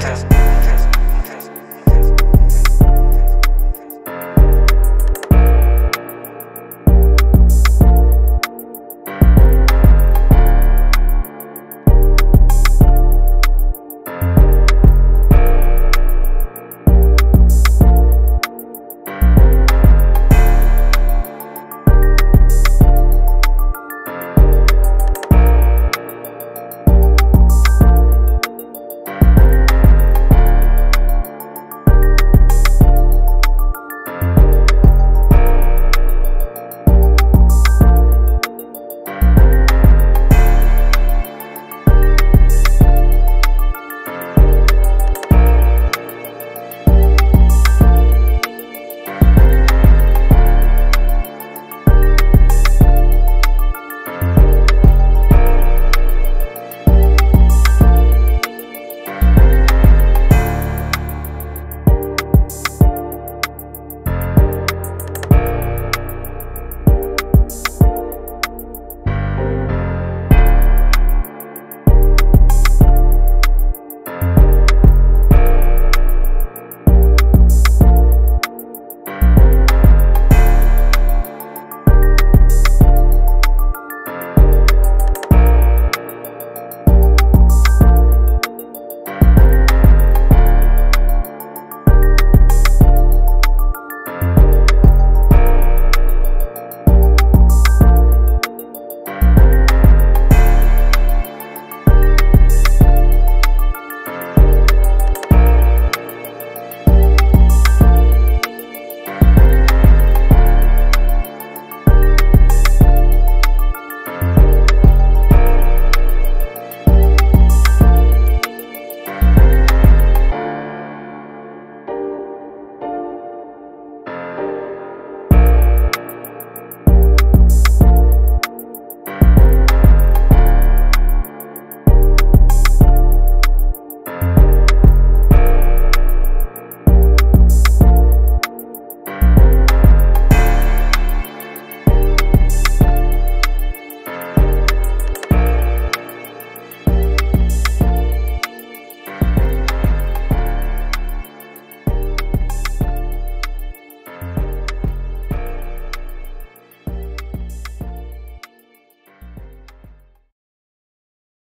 tres,